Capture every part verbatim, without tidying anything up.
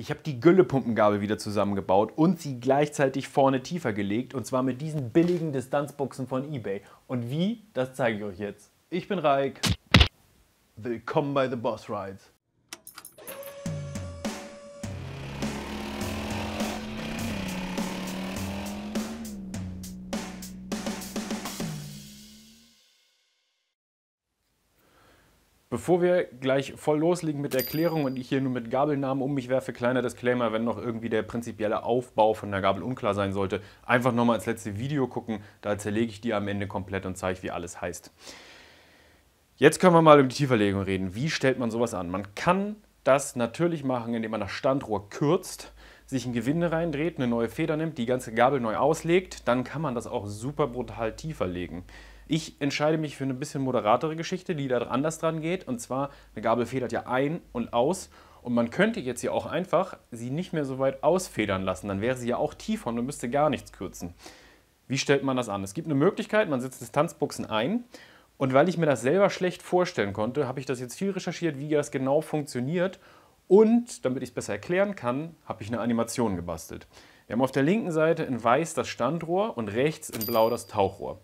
Ich habe die Güllepumpengabel wieder zusammengebaut und sie gleichzeitig vorne tiefer gelegt, und zwar mit diesen billigen Distanzbuchsen von eBay. Und wie, das zeige ich euch jetzt. Ich bin Raik. Willkommen bei The Boss Rides. Bevor wir gleich voll loslegen mit Erklärung und ich hier nur mit Gabelnamen um mich werfe, kleiner Disclaimer, wenn noch irgendwie der prinzipielle Aufbau von der Gabel unklar sein sollte, einfach nochmal ins letzte Video gucken, da zerlege ich die am Ende komplett und zeige, wie alles heißt. Jetzt können wir mal über die Tieferlegung reden. Wie stellt man sowas an? Man kann das natürlich machen, indem man das Standrohr kürzt, sich ein Gewinde reindreht, eine neue Feder nimmt, die ganze Gabel neu auslegt, dann kann man das auch super brutal tiefer legen. Ich entscheide mich für eine bisschen moderatere Geschichte, die da anders dran geht. Und zwar, eine Gabel federt ja ein und aus. Und man könnte jetzt hier auch einfach sie nicht mehr so weit ausfedern lassen. Dann wäre sie ja auch tiefer und man müsste gar nichts kürzen. Wie stellt man das an? Es gibt eine Möglichkeit, man setzt Distanzbuchsen ein. Und weil ich mir das selber schlecht vorstellen konnte, habe ich das jetzt viel recherchiert, wie das genau funktioniert. Und damit ich es besser erklären kann, habe ich eine Animation gebastelt. Wir haben auf der linken Seite in weiß das Standrohr und rechts in blau das Tauchrohr.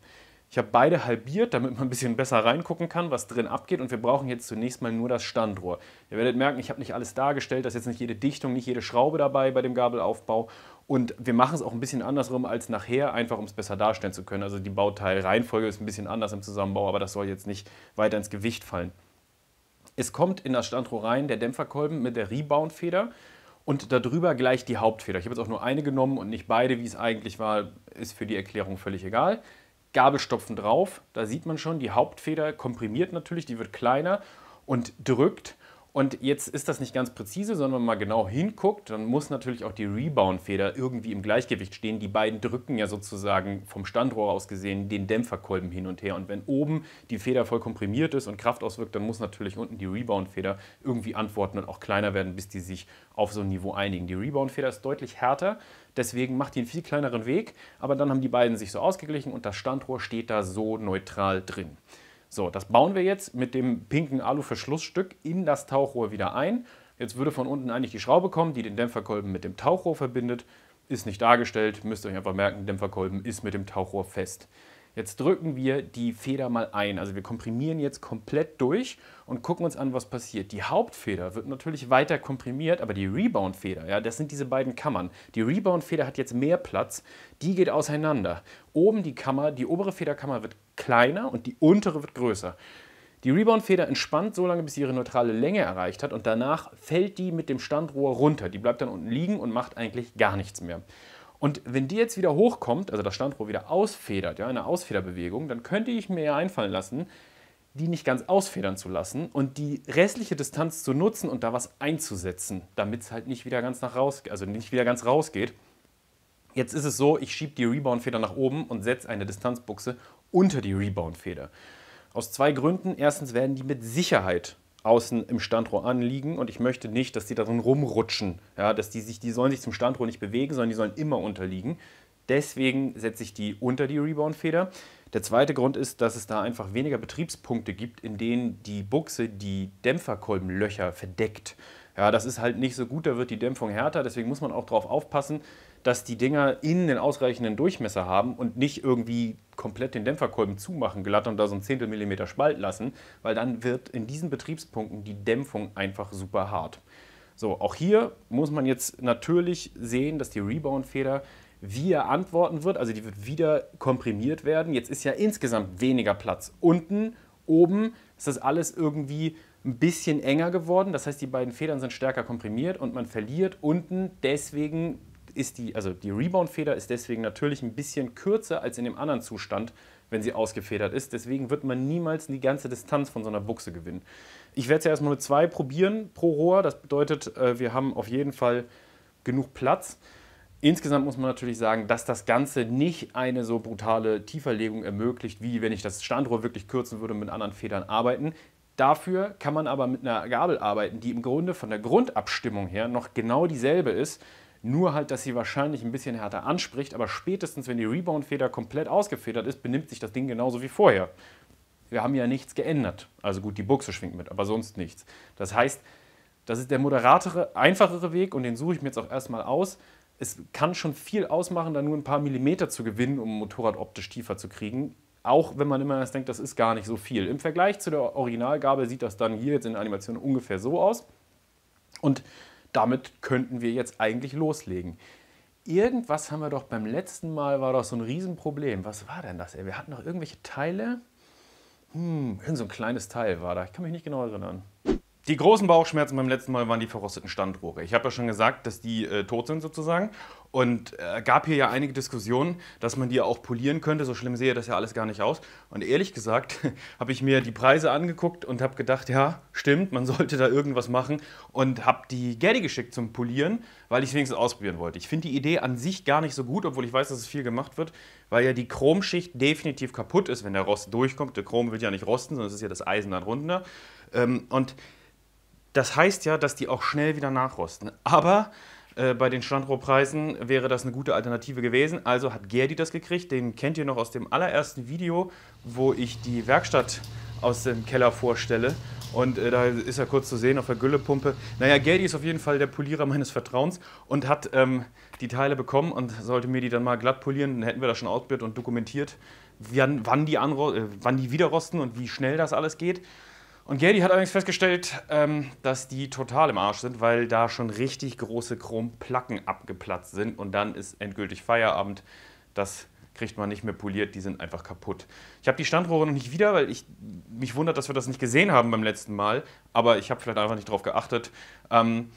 Ich habe beide halbiert, damit man ein bisschen besser reingucken kann, was drin abgeht, und wir brauchen jetzt zunächst mal nur das Standrohr. Ihr werdet merken, ich habe nicht alles dargestellt, da ist jetzt nicht jede Dichtung, nicht jede Schraube dabei bei dem Gabelaufbau, und wir machen es auch ein bisschen andersrum als nachher, einfach um es besser darstellen zu können. Also die Bauteilreihenfolge ist ein bisschen anders im Zusammenbau, aber das soll jetzt nicht weiter ins Gewicht fallen. Es kommt in das Standrohr rein der Dämpferkolben mit der Rebound-Feder und darüber gleich die Hauptfeder. Ich habe jetzt auch nur eine genommen und nicht beide, wie es eigentlich war, ist für die Erklärung völlig egal. Gabelstopfen drauf, da sieht man schon, die Hauptfeder komprimiert natürlich, die wird kleiner und drückt. Und jetzt ist das nicht ganz präzise, sondern wenn man mal genau hinguckt, dann muss natürlich auch die Rebound-Feder irgendwie im Gleichgewicht stehen. Die beiden drücken ja sozusagen vom Standrohr aus gesehen den Dämpferkolben hin und her. Und wenn oben die Feder voll komprimiert ist und Kraft auswirkt, dann muss natürlich unten die Rebound-Feder irgendwie antworten und auch kleiner werden, bis die sich auf so ein Niveau einigen. Die Rebound-Feder ist deutlich härter, deswegen macht die einen viel kleineren Weg. Aber dann haben die beiden sich so ausgeglichen und das Standrohr steht da so neutral drin. So, das bauen wir jetzt mit dem pinken Aluverschlussstück in das Tauchrohr wieder ein. Jetzt würde von unten eigentlich die Schraube kommen, die den Dämpferkolben mit dem Tauchrohr verbindet. Ist nicht dargestellt, müsst ihr euch einfach merken, Dämpferkolben ist mit dem Tauchrohr fest. Jetzt drücken wir die Feder mal ein. Also wir komprimieren jetzt komplett durch und gucken uns an, was passiert. Die Hauptfeder wird natürlich weiter komprimiert, aber die Rebound-Feder, ja, das sind diese beiden Kammern. Die Rebound-Feder hat jetzt mehr Platz, die geht auseinander. Oben die Kammer, die obere Federkammer wird kleiner und die untere wird größer. Die Rebound-Feder entspannt so lange, bis sie ihre neutrale Länge erreicht hat, und danach fällt die mit dem Standrohr runter. Die bleibt dann unten liegen und macht eigentlich gar nichts mehr. Und wenn die jetzt wieder hochkommt, also das Standrohr wieder ausfedert, ja, eine Ausfederbewegung, dann könnte ich mir ja einfallen lassen, die nicht ganz ausfedern zu lassen und die restliche Distanz zu nutzen und da was einzusetzen, damit es halt nicht wieder ganz nach raus, also nicht wieder ganz rausgeht. Jetzt ist es so, ich schiebe die Rebound-Feder nach oben und setze eine Distanzbuchse unter die Rebound-Feder. Aus zwei Gründen. Erstens werden die mit Sicherheit außen im Standrohr anliegen und ich möchte nicht, dass die da drin rumrutschen. Ja, dass die, sich, die sollen sich zum Standrohr nicht bewegen, sondern die sollen immer unterliegen. Deswegen setze ich die unter die Rebound-Feder. Der zweite Grund ist, dass es da einfach weniger Betriebspunkte gibt, in denen die Buchse die Dämpferkolbenlöcher verdeckt. Ja, das ist halt nicht so gut, da wird die Dämpfung härter, deswegen muss man auch darauf aufpassen, dass die Dinger innen den ausreichenden Durchmesser haben und nicht irgendwie komplett den Dämpferkolben zumachen, glatt, und da so ein Zehntelmillimeter Spalt lassen, weil dann wird in diesen Betriebspunkten die Dämpfung einfach super hart. So, auch hier muss man jetzt natürlich sehen, dass die Rebound-Feder wieder antworten wird, also die wird wieder komprimiert werden. Jetzt ist ja insgesamt weniger Platz. Unten, oben ist das alles irgendwie ein bisschen enger geworden, das heißt, die beiden Federn sind stärker komprimiert und man verliert unten, deswegen ist die, also die Rebound-Feder ist deswegen natürlich ein bisschen kürzer als in dem anderen Zustand, wenn sie ausgefedert ist. Deswegen wird man niemals die ganze Distanz von so einer Buchse gewinnen. Ich werde es ja erstmal mit zwei probieren pro Rohr. Das bedeutet, wir haben auf jeden Fall genug Platz. Insgesamt muss man natürlich sagen, dass das Ganze nicht eine so brutale Tieferlegung ermöglicht, wie wenn ich das Standrohr wirklich kürzen würde und mit anderen Federn arbeiten. Dafür kann man aber mit einer Gabel arbeiten, die im Grunde von der Grundabstimmung her noch genau dieselbe ist. Nur halt, dass sie wahrscheinlich ein bisschen härter anspricht, aber spätestens, wenn die Rebound-Feder komplett ausgefedert ist, benimmt sich das Ding genauso wie vorher. Wir haben ja nichts geändert. Also gut, die Buchse schwingt mit, aber sonst nichts. Das heißt, Das ist der moderatere, einfachere Weg und den suche ich mir jetzt auch erstmal aus. Es kann schon viel ausmachen, da nur ein paar Millimeter zu gewinnen, um ein Motorrad optisch tiefer zu kriegen. Auch wenn man immer erst denkt, das ist gar nicht so viel. Im Vergleich zu der Originalgabel sieht das dann hier jetzt in der Animation ungefähr so aus. Und damit könnten wir jetzt eigentlich loslegen. Irgendwas haben wir doch beim letzten Mal, war doch so ein Riesenproblem. Was war denn das, ey? Wir hatten doch irgendwelche Teile. Hm, irgend so ein kleines Teil war da. Ich kann mich nicht genau erinnern. Die großen Bauchschmerzen beim letzten Mal waren die verrosteten Standrohre. Ich habe ja schon gesagt, dass die äh, tot sind sozusagen. Und äh, gab hier ja einige Diskussionen, dass man die auch polieren könnte. So schlimm sehe das ja alles gar nicht aus. Und ehrlich gesagt habe ich mir die Preise angeguckt und habe gedacht, ja, stimmt, man sollte da irgendwas machen. Und habe die Gerdi geschickt zum Polieren, weil ich es wenigstens ausprobieren wollte. Ich finde die Idee an sich gar nicht so gut, obwohl ich weiß, dass es viel gemacht wird, weil ja die Chromschicht definitiv kaputt ist, wenn der Rost durchkommt. Der Chrom wird ja nicht rosten, sondern es ist ja das Eisen darunter. Ähm, und das heißt ja, dass die auch schnell wieder nachrosten. Aber äh, bei den Standrohrpreisen wäre das eine gute Alternative gewesen. Also hat Gerdi das gekriegt. Den kennt ihr noch aus dem allerersten Video, wo ich die Werkstatt aus dem Keller vorstelle. Und äh, da ist er kurz zu sehen auf der Güllepumpe. Naja, Gerdi ist auf jeden Fall der Polierer meines Vertrauens und hat ähm, die Teile bekommen und sollte mir die dann mal glatt polieren. Dann hätten wir das schon ausprobiert und dokumentiert, wann, wann, die äh, wann die wieder rosten und wie schnell das alles geht. Und Gerdi hat allerdings festgestellt, ähm, dass die total im Arsch sind, weil da schon richtig große Chromplatten abgeplatzt sind und dann ist endgültig Feierabend. Das kriegt man nicht mehr poliert, die sind einfach kaputt. Ich habe die Standrohre noch nicht wieder, weil ich mich wundert, dass wir das nicht gesehen haben beim letzten Mal, aber ich habe vielleicht einfach nicht drauf geachtet. Ähm,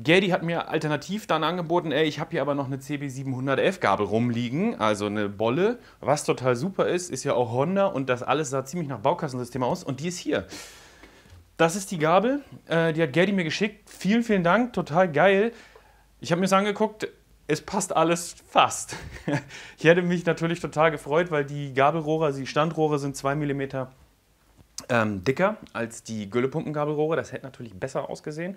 Gerdi hat mir alternativ dann angeboten, ey, ich habe hier aber noch eine C B siebenhundertelf Gabel rumliegen, also eine Bolle. Was total super ist, ist ja auch Honda und das alles sah ziemlich nach Baukassensystem aus und die ist hier. Das ist die Gabel, äh, die hat Gerdi mir geschickt. Vielen, vielen Dank, total geil. Ich habe mir das angeguckt, es passt alles fast. Ich hätte mich natürlich total gefreut, weil die Gabelrohre, also die Standrohre sind zwei Millimeter ähm, dicker als die Güllepumpengabelrohre. Das hätte natürlich besser ausgesehen.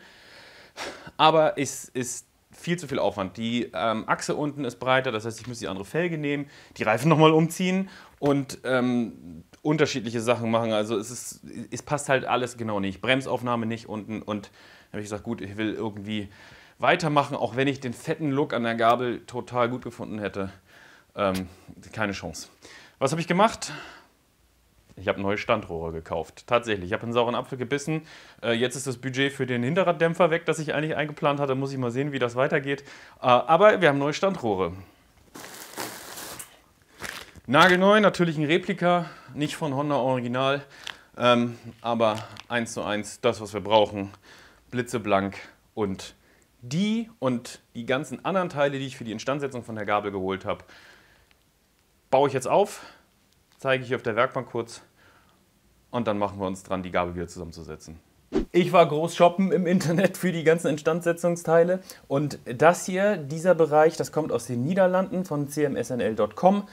Aber es ist viel zu viel Aufwand. Die ähm, Achse unten ist breiter, das heißt, ich muss die andere Felge nehmen, die Reifen nochmal umziehen und ähm, unterschiedliche Sachen machen. Also es, ist, es passt halt alles genau nicht. Bremsaufnahme nicht unten und dann habe ich gesagt, gut, ich will irgendwie weitermachen, auch wenn ich den fetten Look an der Gabel total gut gefunden hätte. Ähm, keine Chance. Was habe ich gemacht? Ich habe neue Standrohre gekauft. Tatsächlich, ich habe einen sauren Apfel gebissen. Äh, jetzt ist das Budget für den Hinterraddämpfer weg, das ich eigentlich eingeplant hatte. Muss ich mal sehen, wie das weitergeht. Äh, aber wir haben neue Standrohre. Nagelneu, natürlich ein Replika, nicht von Honda Original. Ähm, aber eins zu eins, das, was wir brauchen. Blitzeblank und die und die ganzen anderen Teile, die ich für die Instandsetzung von der Gabel geholt habe, baue ich jetzt auf. Zeige ich hier auf der Werkbank kurz und dann machen wir uns dran, die Gabel wieder zusammenzusetzen. Ich war groß shoppen im Internet für die ganzen Instandsetzungsteile und das hier, dieser Bereich, das kommt aus den Niederlanden von C M S N L Punkt com.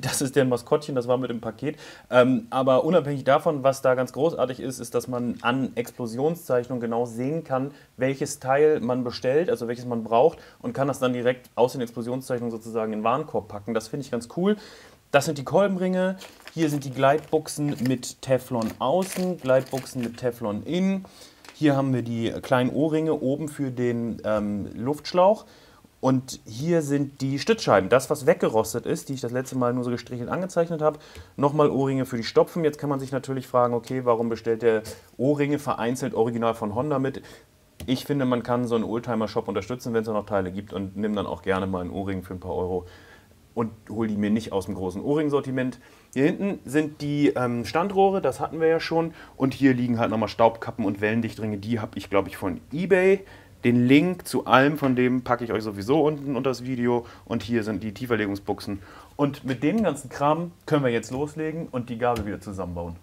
Das ist deren Maskottchen, das war mit dem Paket. Aber unabhängig davon, was da ganz großartig ist, ist, dass man an Explosionszeichnung genau sehen kann, welches Teil man bestellt, also welches man braucht und kann das dann direkt aus den Explosionszeichnungen sozusagen in den Warenkorb packen. Das finde ich ganz cool. Das sind die Kolbenringe, hier sind die Gleitbuchsen mit Teflon außen, Gleitbuchsen mit Teflon innen. Hier haben wir die kleinen Ohrringe oben für den ähm, Luftschlauch. Und hier sind die Stützscheiben, das was weggerostet ist, die ich das letzte Mal nur so gestrichelt angezeichnet habe. Nochmal Ohrringe für die Stopfen. Jetzt kann man sich natürlich fragen, okay, warum bestellt der Ohrringe vereinzelt original von Honda mit? Ich finde, man kann so einen Oldtimer-Shop unterstützen, wenn es noch Teile gibt und nimm dann auch gerne mal einen Ohrring für ein paar Euro. Und hol die mir nicht aus dem großen Ohrring-Sortiment. Hier hinten sind die ähm, Standrohre, das hatten wir ja schon. Und hier liegen halt nochmal Staubkappen und Wellendichtringe. Die habe ich, glaube ich, von eBay. Den Link zu allem von dem packe ich euch sowieso unten unter das Video. Und hier sind die Tieferlegungsbuchsen. Und mit dem ganzen Kram können wir jetzt loslegen und die Gabel wieder zusammenbauen.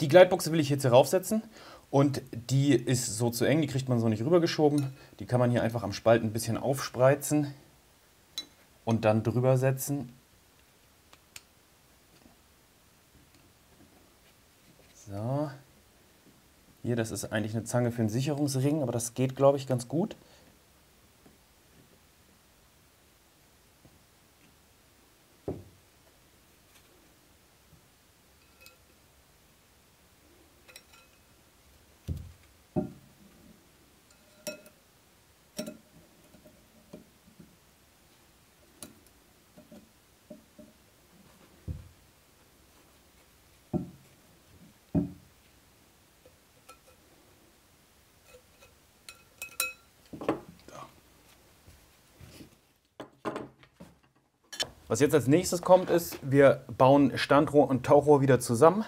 Die Gleitbuchse will ich jetzt hier raufsetzen. Und die ist so zu eng, die kriegt man so nicht rübergeschoben. Die kann man hier einfach am Spalt ein bisschen aufspreizen. Und dann drüber setzen. So. Hier, das ist eigentlich eine Zange für einen Sicherungsring, aber das geht, glaube ich, ganz gut. Was jetzt als nächstes kommt ist, wir bauen Standrohr und Tauchrohr wieder zusammen.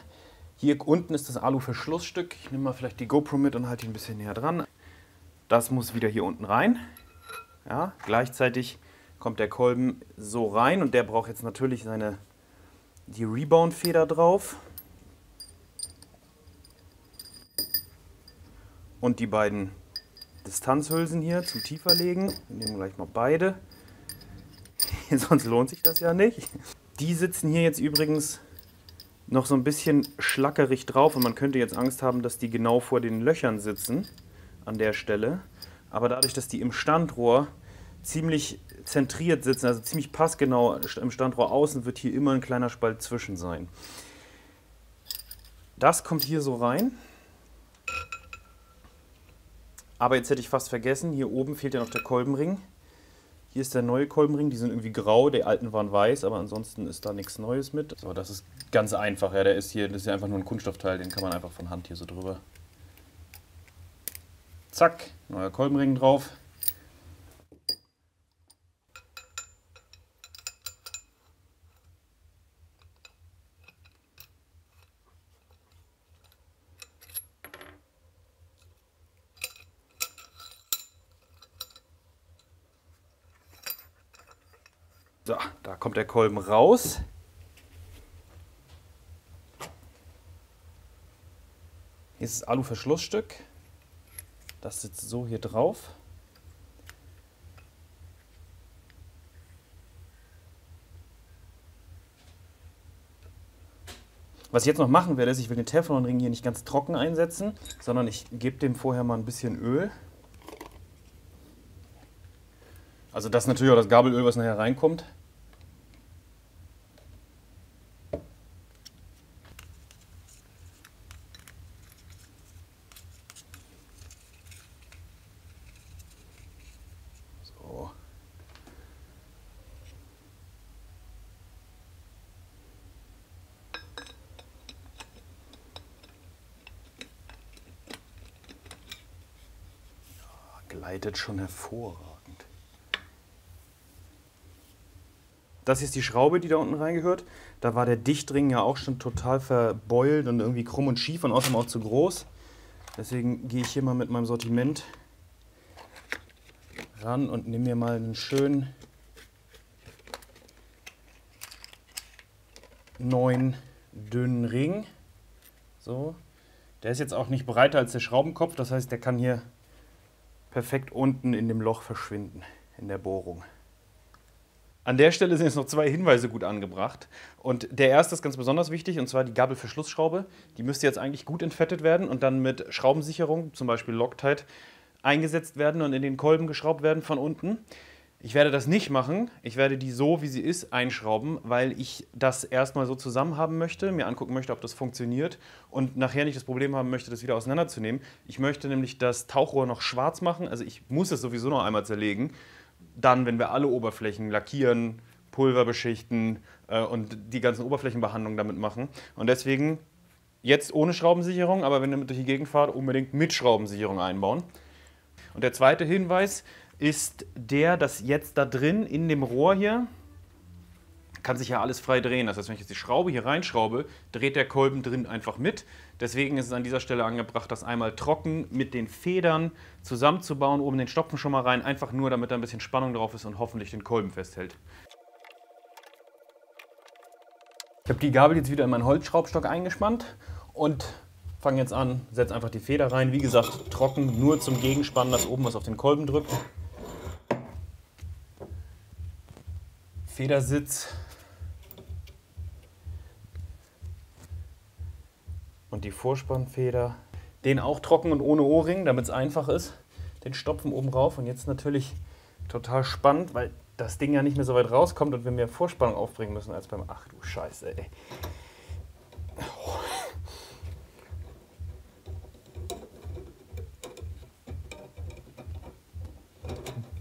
Hier unten ist das Alu-Verschlussstück. Ich nehme mal vielleicht die GoPro mit und halte ihn ein bisschen näher dran. Das muss wieder hier unten rein. Ja, gleichzeitig kommt der Kolben so rein und der braucht jetzt natürlich seine die Rebound-Feder drauf. Und die beiden Distanzhülsen hier zum Tieferlegen. Wir nehmen gleich mal beide. Sonst lohnt sich das ja nicht. Die sitzen hier jetzt übrigens noch so ein bisschen schlackerig drauf und man könnte jetzt Angst haben, dass die genau vor den Löchern sitzen an der Stelle. Aber dadurch, dass die im Standrohr ziemlich zentriert sitzen, also ziemlich passgenau im Standrohr außen, wird hier immer ein kleiner Spalt zwischen sein. Das kommt hier so rein. Aber jetzt hätte ich fast vergessen, hier oben fehlt ja noch der Kolbenring. Hier ist der neue Kolbenring, die sind irgendwie grau, die alten waren weiß, aber ansonsten ist da nichts Neues mit. So, das ist ganz einfach, ja, der ist hier, das ist ja einfach nur ein Kunststoffteil, den kann man einfach von Hand hier so drüber. Zack, neuer Kolbenring drauf. So, da kommt der Kolben raus. Hier ist das Aluverschlussstück. Das sitzt so hier drauf. Was ich jetzt noch machen werde, ist, ich will den Teflonring hier nicht ganz trocken einsetzen, sondern ich gebe dem vorher mal ein bisschen Öl. Also das ist natürlich auch das Gabelöl, was nachher reinkommt. So. Ja, gleitet schon hervorragend. Das hier ist die Schraube, die da unten reingehört. Da war der Dichtring ja auch schon total verbeult und irgendwie krumm und schief und außerdem auch zu groß. Deswegen gehe ich hier mal mit meinem Sortiment ran und nehme mir mal einen schönen neuen dünnen Ring. So. Der ist jetzt auch nicht breiter als der Schraubenkopf, das heißt, der kann hier perfekt unten in dem Loch verschwinden, in der Bohrung. An der Stelle sind jetzt noch zwei Hinweise gut angebracht und der erste ist ganz besonders wichtig und zwar die Gabelverschlussschraube. Die müsste jetzt eigentlich gut entfettet werden und dann mit Schraubensicherung, zum Beispiel Loctite, eingesetzt werden und in den Kolben geschraubt werden von unten. Ich werde das nicht machen, ich werde die so wie sie ist einschrauben, weil ich das erstmal so zusammen haben möchte, mir angucken möchte, ob das funktioniert und nachher nicht das Problem haben möchte, das wieder auseinanderzunehmen. Ich möchte nämlich das Tauchrohr noch schwarz machen, also ich muss es sowieso noch einmal zerlegen. Dann, wenn wir alle Oberflächen lackieren, Pulver beschichten äh, und die ganzen Oberflächenbehandlungen damit machen. Und deswegen jetzt ohne Schraubensicherung, aber wenn ihr mit durch die Gegend fahrt, unbedingt mit Schraubensicherung einbauen. Und der zweite Hinweis ist der, dass jetzt da drin in dem Rohr hier, kann sich ja alles frei drehen. Das heißt, wenn ich jetzt die Schraube hier reinschraube, dreht der Kolben drin einfach mit. Deswegen ist es an dieser Stelle angebracht, das einmal trocken mit den Federn zusammenzubauen, oben den Stopfen schon mal rein, einfach nur, damit da ein bisschen Spannung drauf ist und hoffentlich den Kolben festhält. Ich habe die Gabel jetzt wieder in meinen Holzschraubstock eingespannt und fange jetzt an, setze einfach die Feder rein. Wie gesagt, trocken, nur zum Gegenspannen, dass oben was auf den Kolben drückt. Federsitz. Und die Vorspannfeder, den auch trocken und ohne O-Ring, damit es einfach ist, den Stopfen oben rauf und jetzt natürlich total spannend, weil das Ding ja nicht mehr so weit rauskommt und wir mehr Vorspannung aufbringen müssen als beim, ach du Scheiße, ey. Oh.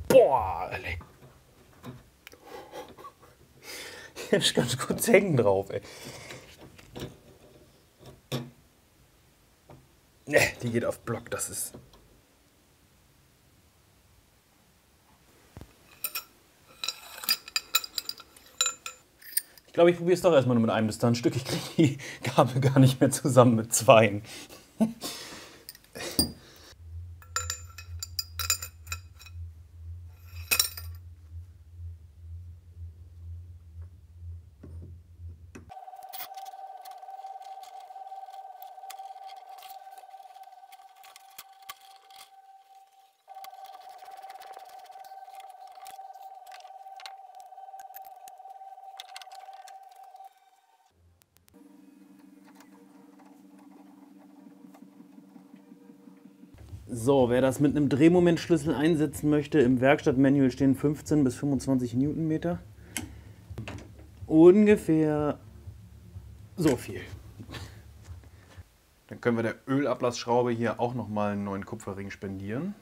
Boah, ey. Hier ist ganz kurz hängen drauf, ey. Ne, die geht auf Block, das ist... Ich glaube, ich probiere es doch erstmal nur mit einem Distanzstück. Ich kriege die Gabel gar nicht mehr zusammen mit zweien. So, wer das mit einem Drehmomentschlüssel einsetzen möchte, im Werkstattmanual stehen fünfzehn bis fünfundzwanzig Newtonmeter. Ungefähr so viel. Dann können wir der Ölablassschraube hier auch nochmal einen neuen Kupferring spendieren.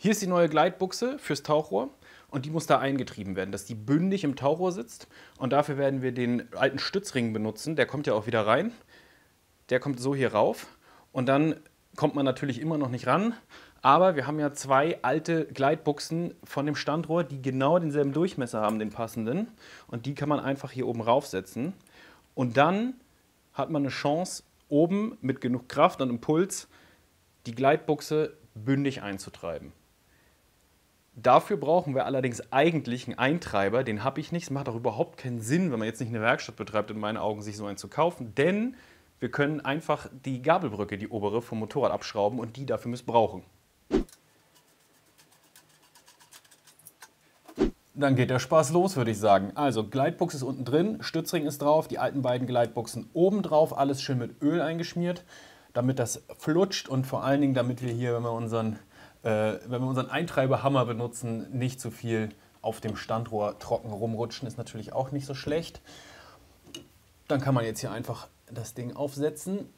Hier ist die neue Gleitbuchse fürs Tauchrohr und die muss da eingetrieben werden, dass die bündig im Tauchrohr sitzt. Und dafür werden wir den alten Stützring benutzen, der kommt ja auch wieder rein. Der kommt so hier rauf und dann kommt man natürlich immer noch nicht ran. Aber wir haben ja zwei alte Gleitbuchsen von dem Standrohr, die genau denselben Durchmesser haben, den passenden. Und die kann man einfach hier oben raufsetzen. Und dann hat man eine Chance, oben mit genug Kraft und Impuls die Gleitbuchse bündig einzutreiben. Dafür brauchen wir allerdings eigentlich einen Eintreiber, den habe ich nicht. Es macht auch überhaupt keinen Sinn, wenn man jetzt nicht eine Werkstatt betreibt, in meinen Augen sich so einen zu kaufen, denn wir können einfach die Gabelbrücke, die obere, vom Motorrad abschrauben und die dafür missbrauchen. Dann geht der Spaß los, würde ich sagen. Also Gleitbuchse ist unten drin, Stützring ist drauf, die alten beiden Gleitbuchsen oben drauf, alles schön mit Öl eingeschmiert, damit das flutscht und vor allen Dingen, damit wir hier, wenn wir unseren wenn wir unseren Eintreiberhammer benutzen, nicht zu viel auf dem Standrohr trocken rumrutschen, ist natürlich auch nicht so schlecht. Dann kann man jetzt hier einfach das Ding aufsetzen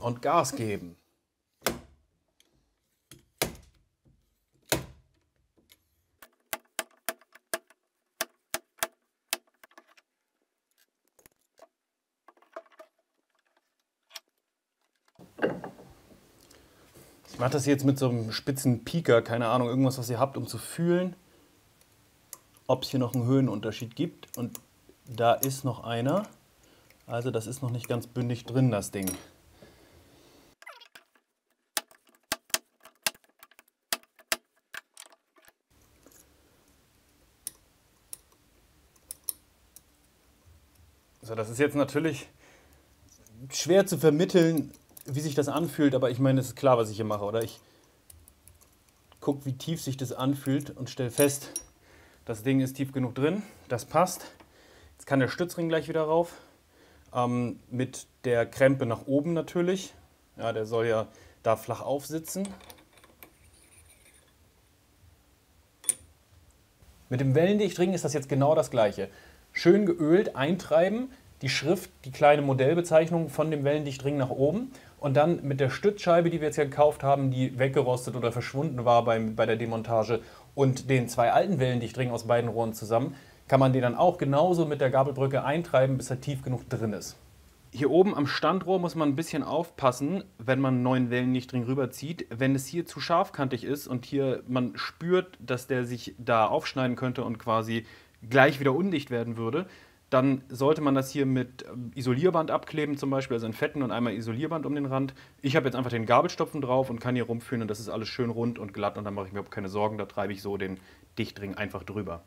und Gas geben. Ich mache das jetzt mit so einem spitzen Pieker, keine Ahnung, irgendwas, was ihr habt, um zu fühlen, ob es hier noch einen Höhenunterschied gibt. Und da ist noch einer. Also das ist noch nicht ganz bündig drin, das Ding. So, das ist jetzt natürlich schwer zu vermitteln, wie sich das anfühlt, aber ich meine, es ist klar, was ich hier mache, oder? Ich gucke, wie tief sich das anfühlt und stelle fest, das Ding ist tief genug drin, das passt. Jetzt kann der Stützring gleich wieder rauf, ähm, mit der Krempe nach oben natürlich. Ja, der soll ja da flach aufsitzen. Mit dem Wellendichtring ist das jetzt genau das Gleiche. Schön geölt, eintreiben, die Schrift, die kleine Modellbezeichnung von dem Wellendichtring nach oben und dann mit der Stützscheibe, die wir jetzt hier gekauft haben, die weggerostet oder verschwunden war bei, bei der Demontage, und den zwei alten Wellendichtringen aus beiden Rohren zusammen, kann man den dann auch genauso mit der Gabelbrücke eintreiben, bis er tief genug drin ist. Hier oben am Standrohr muss man ein bisschen aufpassen, wenn man einen neuen Wellendichtring rüberzieht. Wenn es hier zu scharfkantig ist und hier man spürt, dass der sich da aufschneiden könnte und quasi gleich wieder undicht werden würde, dann sollte man das hier mit Isolierband abkleben zum Beispiel, also in Fetten und einmal Isolierband um den Rand. Ich habe jetzt einfach den Gabelstopfen drauf und kann hier rumführen und das ist alles schön rund und glatt und dann mache ich mir überhaupt keine Sorgen, da treibe ich so den Dichtring einfach drüber.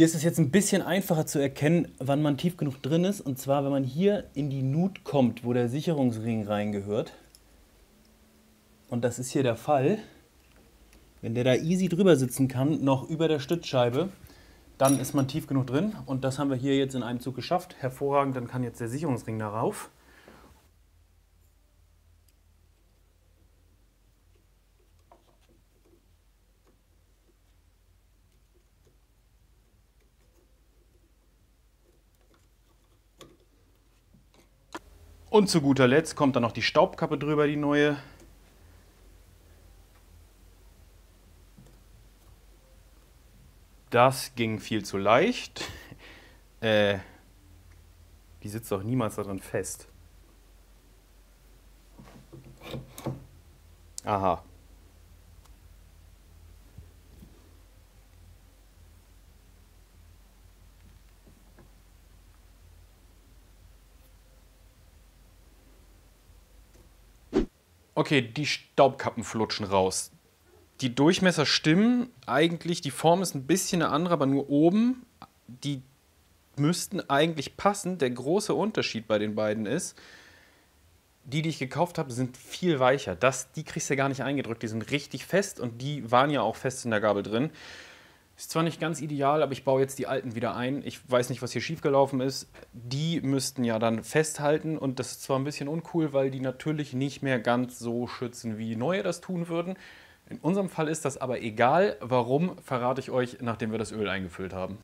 Hier ist es jetzt ein bisschen einfacher zu erkennen, wann man tief genug drin ist. Und zwar, wenn man hier in die Nut kommt, wo der Sicherungsring reingehört. Und das ist hier der Fall. Wenn der da easy drüber sitzen kann, noch über der Stützscheibe, dann ist man tief genug drin. Und das haben wir hier jetzt in einem Zug geschafft. Hervorragend, dann kann jetzt der Sicherungsring darauf. Und zu guter Letzt kommt dann noch die Staubkappe drüber, die neue. Das ging viel zu leicht. Äh, die sitzt doch niemals daran fest. Aha. Okay, die Staubkappen flutschen raus. Die Durchmesser stimmen eigentlich, die Form ist ein bisschen eine andere, aber nur oben. Die müssten eigentlich passen. Der große Unterschied bei den beiden ist, die, die ich gekauft habe, sind viel weicher. Das, die kriegst du gar nicht eingedrückt, die sind richtig fest und die waren ja auch fest in der Gabel drin. Ist zwar nicht ganz ideal, aber ich baue jetzt die alten wieder ein. Ich weiß nicht, was hier schiefgelaufen ist. Die müssten ja dann festhalten und das ist zwar ein bisschen uncool, weil die natürlich nicht mehr ganz so schützen, wie neue das tun würden. In unserem Fall ist das aber egal. Warum, verrate ich euch, nachdem wir das Öl eingefüllt haben.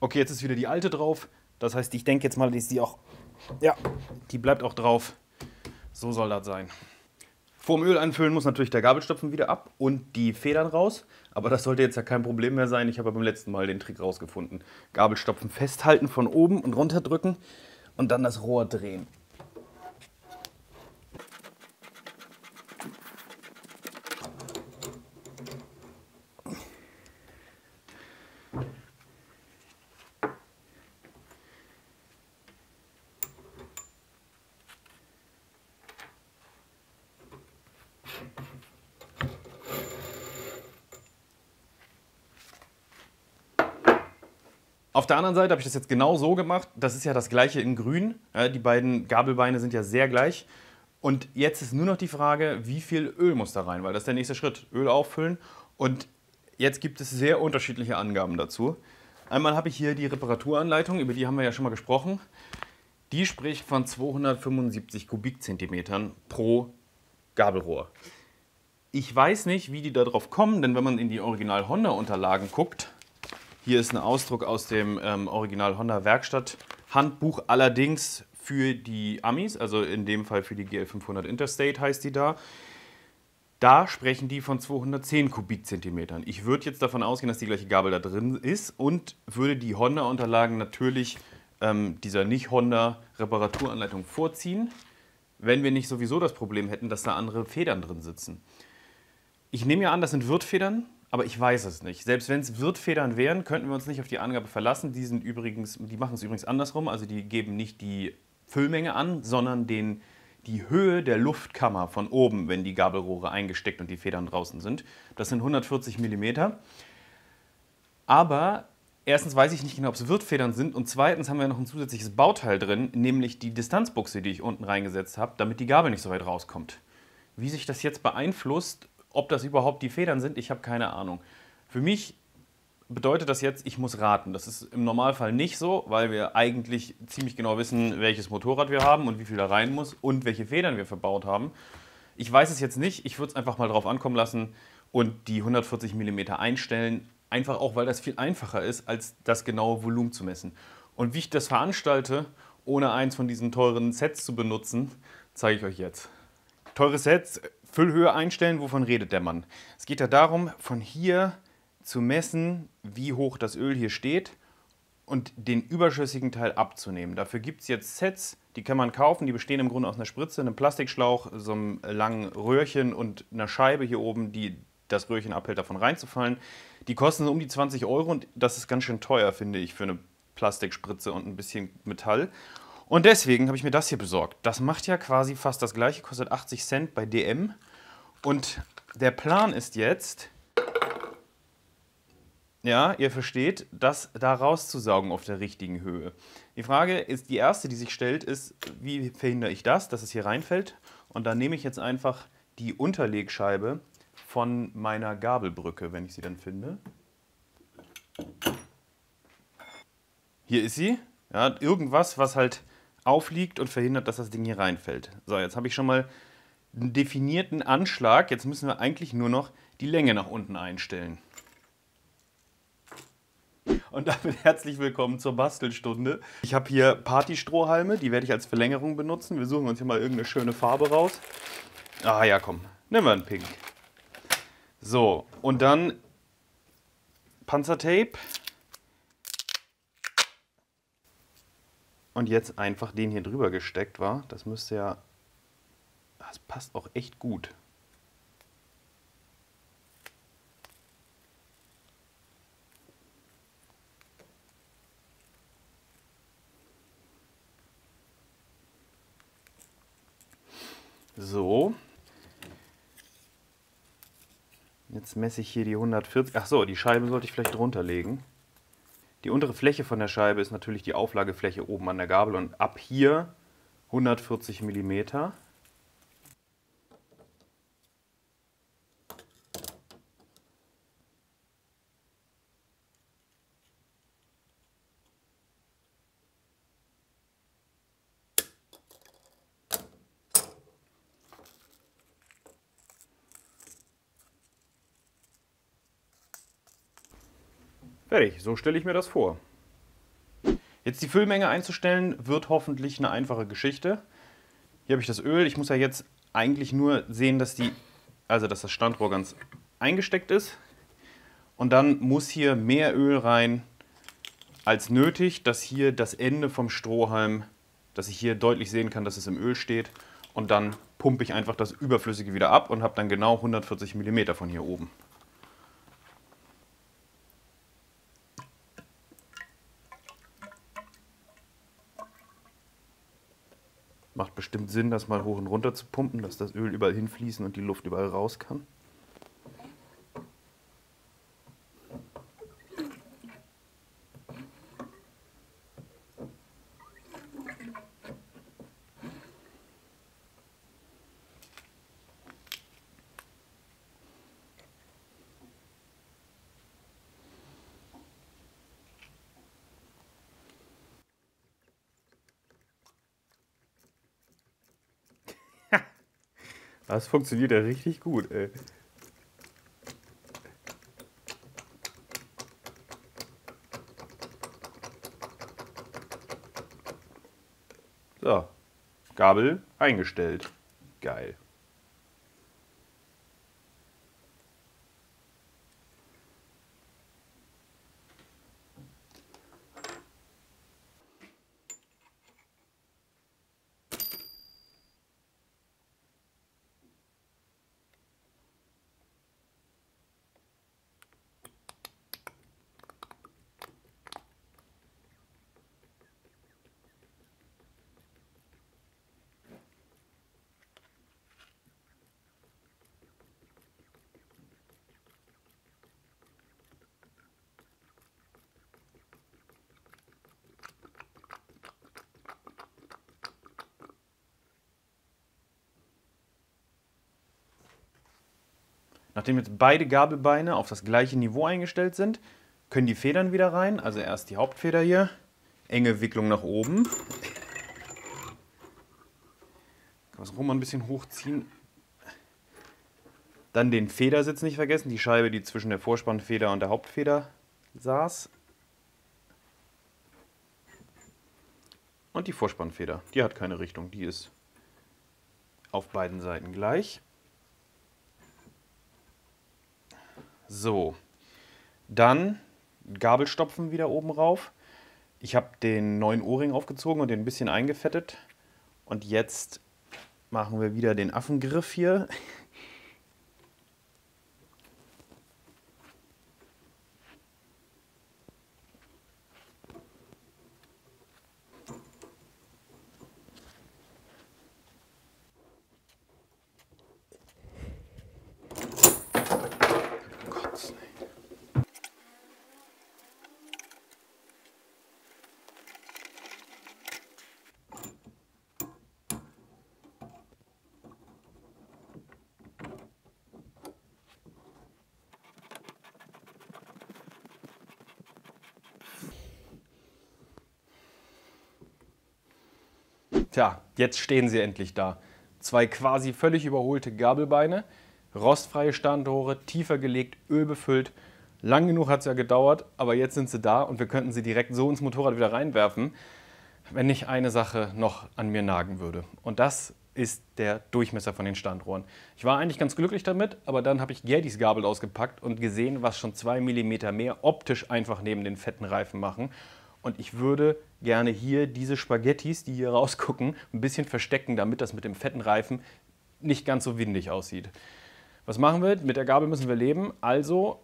Okay, jetzt ist wieder die alte drauf. Das heißt, ich denke jetzt mal, dass die auch, ja, die bleibt auch drauf. So soll das sein. Vorm Öl anfüllen muss natürlich der Gabelstopfen wieder ab und die Federn raus. Aber das sollte jetzt ja kein Problem mehr sein. Ich habe beim letzten Mal den Trick rausgefunden. Gabelstopfen festhalten von oben und runterdrücken und dann das Rohr drehen. Auf der anderen Seite habe ich das jetzt genau so gemacht. Das ist ja das gleiche in grün. Die beiden Gabelbeine sind ja sehr gleich. Und jetzt ist nur noch die Frage, wie viel Öl muss da rein? Weil das ist der nächste Schritt. Öl auffüllen. Und jetzt gibt es sehr unterschiedliche Angaben dazu. Einmal habe ich hier die Reparaturanleitung. Über die haben wir ja schon mal gesprochen. Die spricht von zweihundertfünfundsiebzig Kubikzentimetern pro Gabelrohr. Ich weiß nicht, wie die da drauf kommen. Denn wenn man in die Original-Honda-Unterlagen guckt... Hier ist ein Ausdruck aus dem ähm, Original Honda Werkstatt Handbuch, allerdings für die Amis, also in dem Fall für die G L fünfhundert Interstate heißt die da. Da sprechen die von zweihundertzehn Kubikzentimetern. Ich würde jetzt davon ausgehen, dass die gleiche Gabel da drin ist und würde die Honda Unterlagen natürlich ähm, dieser nicht Honda Reparaturanleitung vorziehen, wenn wir nicht sowieso das Problem hätten, dass da andere Federn drin sitzen. Ich nehme ja an, das sind Wirtfedern. Aber ich weiß es nicht. Selbst wenn es Wirtfedern wären, könnten wir uns nicht auf die Angabe verlassen. Die, sind übrigens, die machen es übrigens andersrum. Also die geben nicht die Füllmenge an, sondern den, die Höhe der Luftkammer von oben, wenn die Gabelrohre eingesteckt und die Federn draußen sind. Das sind hundertvierzig Millimeter. Aber erstens weiß ich nicht genau, ob es Wirtfedern sind. Und zweitens haben wir noch ein zusätzliches Bauteil drin, nämlich die Distanzbuchse, die ich unten reingesetzt habe, damit die Gabel nicht so weit rauskommt. Wie sich das jetzt beeinflusst... Ob das überhaupt die Federn sind, ich habe keine Ahnung. Für mich bedeutet das jetzt, ich muss raten. Das ist im Normalfall nicht so, weil wir eigentlich ziemlich genau wissen, welches Motorrad wir haben und wie viel da rein muss und welche Federn wir verbaut haben. Ich weiß es jetzt nicht, ich würde es einfach mal drauf ankommen lassen und die hundertvierzig Millimeter einstellen. Einfach auch, weil das viel einfacher ist, als das genaue Volumen zu messen. Und wie ich das veranstalte, ohne eins von diesen teuren Sets zu benutzen, zeige ich euch jetzt. Teure Sets... Füllhöhe einstellen, wovon redet der Mann? Es geht ja darum, von hier zu messen, wie hoch das Öl hier steht und den überschüssigen Teil abzunehmen. Dafür gibt es jetzt Sets, die kann man kaufen, die bestehen im Grunde aus einer Spritze, einem Plastikschlauch, so einem langen Röhrchen und einer Scheibe hier oben, die das Röhrchen abhält, davon reinzufallen. Die kosten so um die zwanzig Euro und das ist ganz schön teuer, finde ich, für eine Plastikspritze und ein bisschen Metall. Und deswegen habe ich mir das hier besorgt. Das macht ja quasi fast das gleiche, kostet achtzig Cent bei D M. Und der Plan ist jetzt, ja, ihr versteht, das da rauszusaugen auf der richtigen Höhe. Die Frage ist, die erste, die sich stellt, ist, wie verhindere ich das, dass es hier reinfällt? Und dann nehme ich jetzt einfach die Unterlegscheibe von meiner Gabelbrücke, wenn ich sie dann finde. Hier ist sie. Ja, irgendwas, was halt aufliegt und verhindert, dass das Ding hier reinfällt. So, jetzt habe ich schon mal einen definierten Anschlag. Jetzt müssen wir eigentlich nur noch die Länge nach unten einstellen. Und damit herzlich willkommen zur Bastelstunde. Ich habe hier Partystrohhalme, die werde ich als Verlängerung benutzen. Wir suchen uns hier mal irgendeine schöne Farbe raus. Ah ja, komm, nehmen wir einen Pink. So, und dann Panzertape. Und jetzt einfach den hier drüber gesteckt war. Das müsste ja... Das passt auch echt gut. So. Jetzt messe ich hier die hundertvierzig. Ach so, die Scheibe sollte ich vielleicht drunter legen. Die untere Fläche von der Scheibe ist natürlich die Auflagefläche oben an der Gabel und ab hier hundertvierzig Millimeter. Fertig, so stelle ich mir das vor. Jetzt die Füllmenge einzustellen, wird hoffentlich eine einfache Geschichte. Hier habe ich das Öl. Ich muss ja jetzt eigentlich nur sehen, dass, die, also dass das Standrohr ganz eingesteckt ist. Und dann muss hier mehr Öl rein als nötig, dass hier das Ende vom Strohhalm, dass ich hier deutlich sehen kann, dass es im Öl steht. Und dann pumpe ich einfach das Überflüssige wieder ab und habe dann genau hundertvierzig Millimeter von hier oben. Macht bestimmt Sinn, das mal hoch und runter zu pumpen, dass das Öl überall hinfließen und die Luft überall raus kann. Das funktioniert ja richtig gut, ey. So, Gabel eingestellt. Geil. Nachdem jetzt beide Gabelbeine auf das gleiche Niveau eingestellt sind, können die Federn wieder rein. Also erst die Hauptfeder hier, enge Wicklung nach oben. Kann das Rum mal ein bisschen hochziehen. Dann den Federsitz nicht vergessen, die Scheibe, die zwischen der Vorspannfeder und der Hauptfeder saß. Und die Vorspannfeder, die hat keine Richtung, die ist auf beiden Seiten gleich. So, dann Gabelstopfen wieder oben rauf. Ich habe den neuen O-Ring aufgezogen und den ein bisschen eingefettet. Und jetzt machen wir wieder den Affengriff hier. Tja, jetzt stehen sie endlich da. Zwei quasi völlig überholte Gabelbeine, rostfreie Standrohre, tiefer gelegt, ölbefüllt. Lang genug hat es ja gedauert, aber jetzt sind sie da und wir könnten sie direkt so ins Motorrad wieder reinwerfen, wenn nicht eine Sache noch an mir nagen würde. Und das ist der Durchmesser von den Standrohren. Ich war eigentlich ganz glücklich damit, aber dann habe ich Gerdis Gabel ausgepackt und gesehen, was schon zwei Millimeter mehr optisch einfach neben den fetten Reifen machen. Und ich würde gerne hier diese Spaghettis, die hier rausgucken, ein bisschen verstecken, damit das mit dem fetten Reifen nicht ganz so windig aussieht. Was machen wir? Mit der Gabel müssen wir leben. Also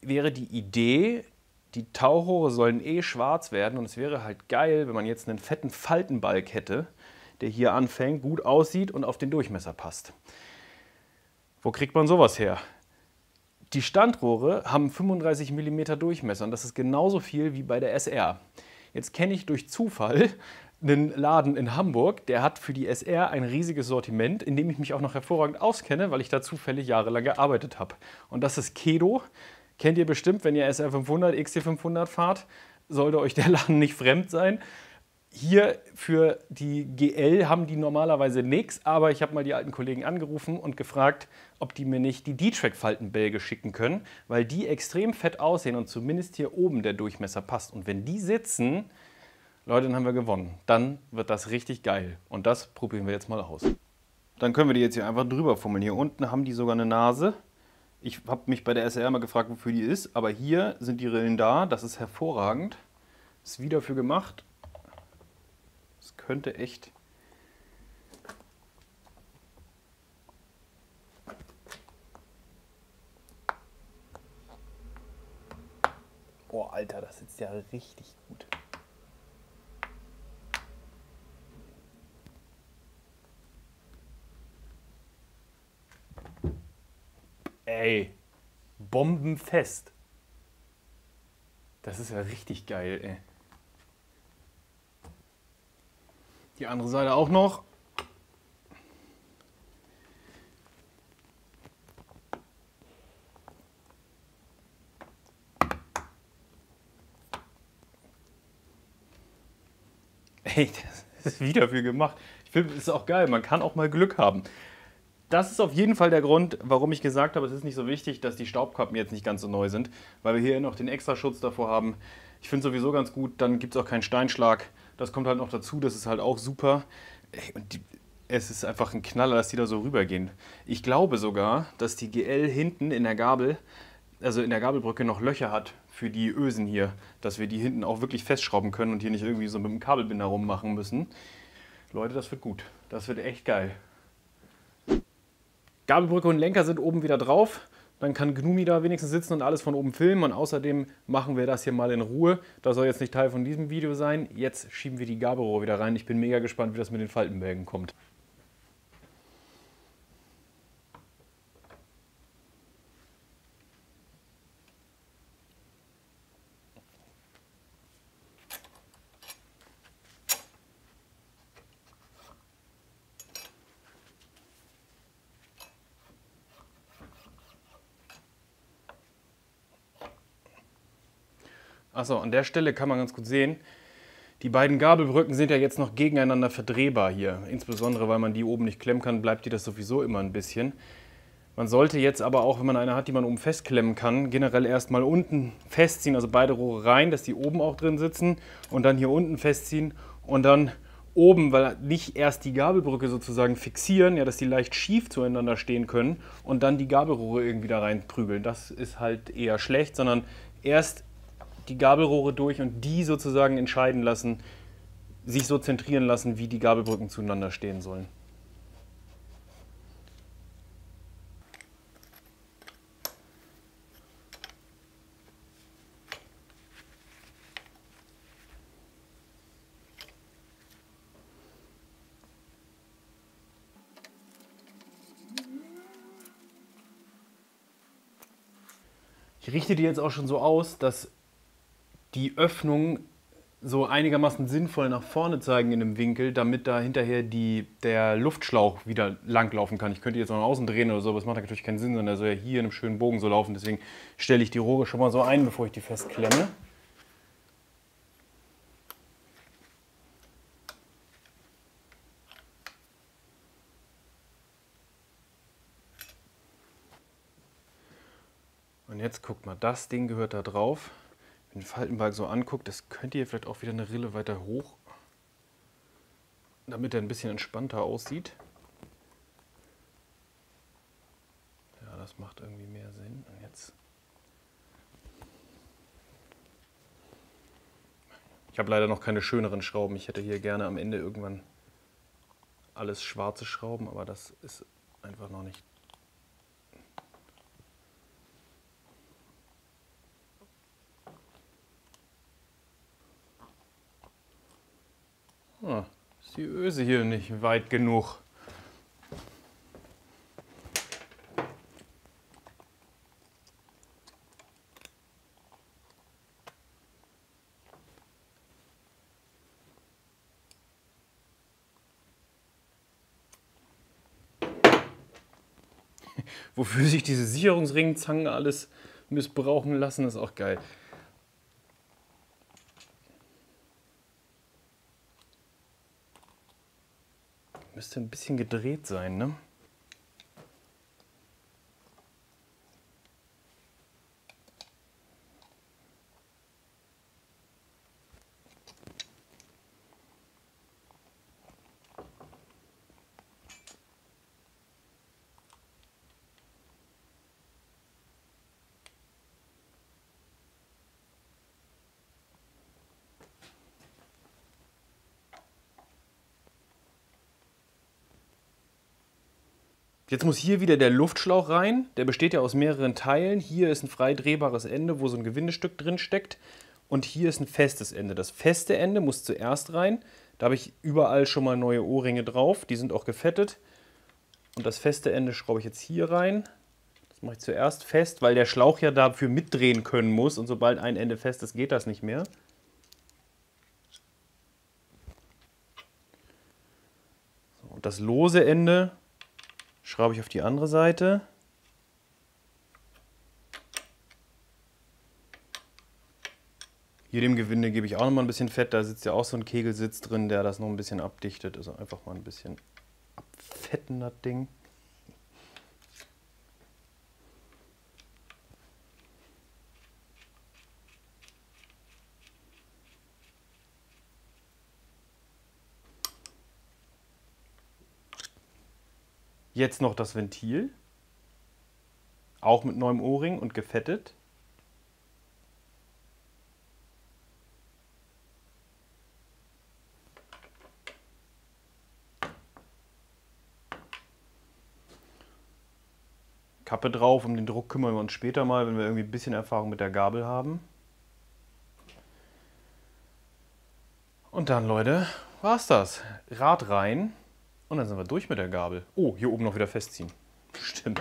wäre die Idee, die Taurohre sollen eh schwarz werden und es wäre halt geil, wenn man jetzt einen fetten Faltenbalg hätte, der hier anfängt, gut aussieht und auf den Durchmesser passt. Wo kriegt man sowas her? Die Standrohre haben fünfunddreißig Millimeter Durchmesser und das ist genauso viel wie bei der S R. Jetzt kenne ich durch Zufall einen Laden in Hamburg, der hat für die S R ein riesiges Sortiment, in dem ich mich auch noch hervorragend auskenne, weil ich da zufällig jahrelang gearbeitet habe. Und das ist Kedo. Kennt ihr bestimmt, wenn ihr S R fünfhundert, X C fünfhundert fahrt, sollte euch der Laden nicht fremd sein. Hier für die G L haben die normalerweise nichts, aber ich habe mal die alten Kollegen angerufen und gefragt, ob die mir nicht die D-Track-Faltenbälge schicken können, weil die extrem fett aussehen und zumindest hier oben der Durchmesser passt. Und wenn die sitzen, Leute, dann haben wir gewonnen. Dann wird das richtig geil. Und das probieren wir jetzt mal aus. Dann können wir die jetzt hier einfach drüber fummeln. Hier unten haben die sogar eine Nase. Ich habe mich bei der S R mal gefragt, wofür die ist, aber hier sind die Rillen da. Das ist hervorragend. Ist wieder für gemacht. Könnte echt boah, Alter, das sitzt ja richtig gut. Ey, bombenfest. Das ist ja richtig geil, ey. Die andere Seite auch noch. Ey, das ist wieder viel gemacht. Ich finde, das ist auch geil. Man kann auch mal Glück haben. Das ist auf jeden Fall der Grund, warum ich gesagt habe, es ist nicht so wichtig, dass die Staubkappen jetzt nicht ganz so neu sind, weil wir hier noch den Extraschutz davor haben. Ich finde es sowieso ganz gut, dann gibt es auch keinen Steinschlag. Das kommt halt noch dazu, das ist halt auch super. Ey, und die, es ist einfach ein Knaller, dass die da so rübergehen. Ich glaube sogar, dass die G L hinten in der Gabel, also in der Gabelbrücke noch Löcher hat für die Ösen hier, dass wir die hinten auch wirklich festschrauben können und hier nicht irgendwie so mit dem Kabelbinder rummachen müssen. Leute, das wird gut. Das wird echt geil. Gabelbrücke und Lenker sind oben wieder drauf. Dann kann Gnumi da wenigstens sitzen und alles von oben filmen. Und außerdem machen wir das hier mal in Ruhe. Das soll jetzt nicht Teil von diesem Video sein. Jetzt schieben wir die Gabelrohre wieder rein. Ich bin mega gespannt, wie das mit den Faltenbälgen kommt. Achso, an der Stelle kann man ganz gut sehen, die beiden Gabelbrücken sind ja jetzt noch gegeneinander verdrehbar hier. Insbesondere, weil man die oben nicht klemmen kann, bleibt die das sowieso immer ein bisschen. Man sollte jetzt aber auch, wenn man eine hat, die man oben festklemmen kann, generell erstmal unten festziehen, also beide Rohre rein, dass die oben auch drin sitzen und dann hier unten festziehen und dann oben, weil nicht erst die Gabelbrücke sozusagen fixieren, ja, dass die leicht schief zueinander stehen können und dann die Gabelrohre irgendwie da rein prügeln. Das ist halt eher schlecht, sondern erst die Gabelrohre durch und die sozusagen entscheiden lassen, sich so zentrieren lassen, wie die Gabelbrücken zueinander stehen sollen. Ich richte die jetzt auch schon so aus, dass die Öffnung so einigermaßen sinnvoll nach vorne zeigen in einem Winkel, damit da hinterher die, der Luftschlauch wieder langlaufen kann. Ich könnte jetzt auch nach außen drehen oder so, aber das macht natürlich keinen Sinn, sondern der soll ja hier in einem schönen Bogen so laufen. Deswegen stelle ich die Rohre schon mal so ein, bevor ich die festklemme. Und jetzt guckt mal, das Ding gehört da drauf. Wenn ihr den Faltenbalken so anguckt, das könnt ihr vielleicht auch wieder eine Rille weiter hoch, damit er ein bisschen entspannter aussieht. Ja, das macht irgendwie mehr Sinn. Und jetzt. Ich habe leider noch keine schöneren Schrauben. Ich hätte hier gerne am Ende irgendwann alles schwarze Schrauben, aber das ist einfach noch nicht. Ah, ist die Öse hier nicht weit genug. Wofür sich diese Sicherungsringzangen alles missbrauchen lassen, ist auch geil. Müsste ein bisschen gedreht sein, ne? Jetzt muss hier wieder der Luftschlauch rein, der besteht ja aus mehreren Teilen. Hier ist ein frei drehbares Ende, wo so ein Gewindestück drin steckt, und hier ist ein festes Ende. Das feste Ende muss zuerst rein, da habe ich überall schon mal neue Ohrringe drauf, die sind auch gefettet. Und das feste Ende schraube ich jetzt hier rein, das mache ich zuerst fest, weil der Schlauch ja dafür mitdrehen können muss, und sobald ein Ende fest ist, geht das nicht mehr. So, und das lose Ende schraube ich auf die andere Seite. Hier dem Gewinde gebe ich auch noch mal ein bisschen Fett. Da sitzt ja auch so ein Kegelsitz drin, der das noch ein bisschen abdichtet. Also einfach mal ein bisschen abfetten, das Ding. Jetzt noch das Ventil, auch mit neuem Ohrring und gefettet. Kappe drauf, um den Druck kümmern wir uns später mal, wenn wir irgendwie ein bisschen Erfahrung mit der Gabel haben. Und dann, Leute, war's das. Rad rein. Und dann sind wir durch mit der Gabel. Oh, hier oben noch wieder festziehen. Stimmt.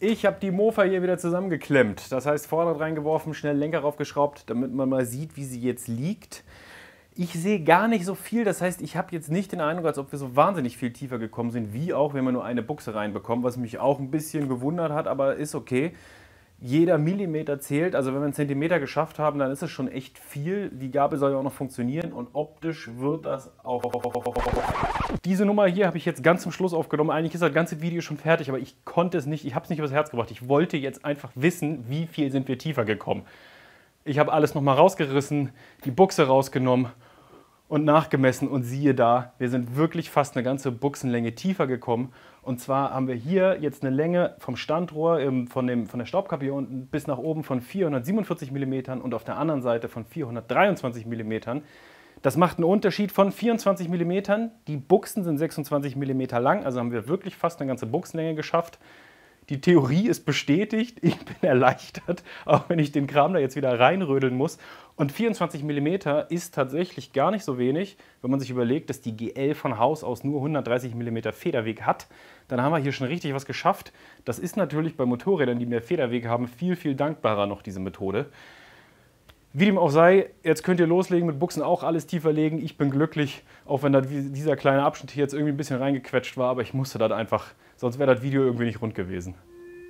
Ich habe die Mofa hier wieder zusammengeklemmt. Das heißt, Vorderrad reingeworfen, schnell Lenker raufgeschraubt, damit man mal sieht, wie sie jetzt liegt. Ich sehe gar nicht so viel. Das heißt, ich habe jetzt nicht den Eindruck, als ob wir so wahnsinnig viel tiefer gekommen sind, wie auch, wenn wir nur eine Buchse reinbekommen, was mich auch ein bisschen gewundert hat, aber ist okay. Jeder Millimeter zählt, also wenn wir einen Zentimeter geschafft haben, dann ist es schon echt viel. Die Gabel soll ja auch noch funktionieren, und optisch wird das auch. Diese Nummer hier habe ich jetzt ganz zum Schluss aufgenommen. Eigentlich ist das ganze Video schon fertig, aber ich konnte es nicht, ich habe es nicht übers Herz gebracht. Ich wollte jetzt einfach wissen, wie viel sind wir tiefer gekommen. Ich habe alles nochmal rausgerissen, die Buchse rausgenommen und nachgemessen, und siehe da, wir sind wirklich fast eine ganze Buchsenlänge tiefer gekommen. Und zwar haben wir hier jetzt eine Länge vom Standrohr, von, dem, von der Staubkappe hier unten bis nach oben von vierhundertsiebenundvierzig Millimetern und auf der anderen Seite von vierhundertdreiundzwanzig Millimetern. Das macht einen Unterschied von vierundzwanzig Millimetern. Die Buchsen sind sechsundzwanzig Millimeter lang, also haben wir wirklich fast eine ganze Buchsenlänge geschafft. Die Theorie ist bestätigt, ich bin erleichtert, auch wenn ich den Kram da jetzt wieder reinrödeln muss. Und vierundzwanzig Millimeter ist tatsächlich gar nicht so wenig, wenn man sich überlegt, dass die G L von Haus aus nur hundertdreißig Millimeter Federweg hat. Dann haben wir hier schon richtig was geschafft. Das ist natürlich bei Motorrädern, die mehr Federweg haben, viel, viel dankbarer noch, diese Methode. Wie dem auch sei, jetzt könnt ihr loslegen, mit Buchsen auch alles tiefer legen. Ich bin glücklich, auch wenn da dieser kleine Abschnitt hier jetzt irgendwie ein bisschen reingequetscht war, aber ich musste das einfach, sonst wäre das Video irgendwie nicht rund gewesen.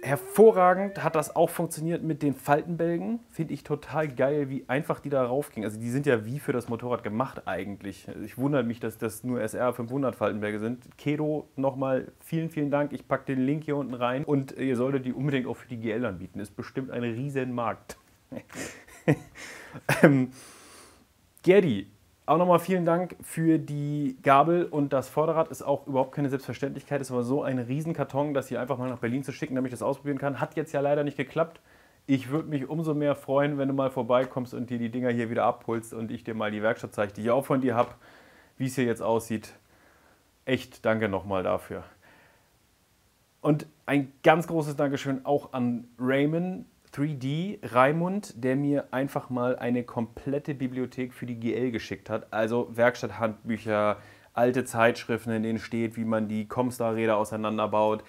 hervorragend hat das auch funktioniert mit den Faltenbälgen. Finde ich total geil, wie einfach die da raufgingen. Also die sind ja wie für das Motorrad gemacht eigentlich. Also ich wundere mich, dass das nur S R fünfhundert Faltenbälge sind. Kedo, nochmal vielen, vielen Dank. Ich packe den Link hier unten rein. Und ihr solltet die unbedingt auch für die G L anbieten. Ist bestimmt ein riesen Markt. ähm, Gerdi, auch nochmal vielen Dank für die Gabel und das Vorderrad. Ist auch überhaupt keine Selbstverständlichkeit. Ist aber so ein Riesenkarton, das hier einfach mal nach Berlin zu schicken, damit ich das ausprobieren kann. Hat jetzt ja leider nicht geklappt. Ich würde mich umso mehr freuen, wenn du mal vorbeikommst und dir die Dinger hier wieder abholst und ich dir mal die Werkstatt zeige, die ich auch von dir habe, wie es hier jetzt aussieht. Echt danke nochmal dafür. Und ein ganz großes Dankeschön auch an Raymond drei D Raimund, der mir einfach mal eine komplette Bibliothek für die G L geschickt hat. Also Werkstatthandbücher, alte Zeitschriften, in denen steht, wie man die Comstar-Räder auseinanderbaut.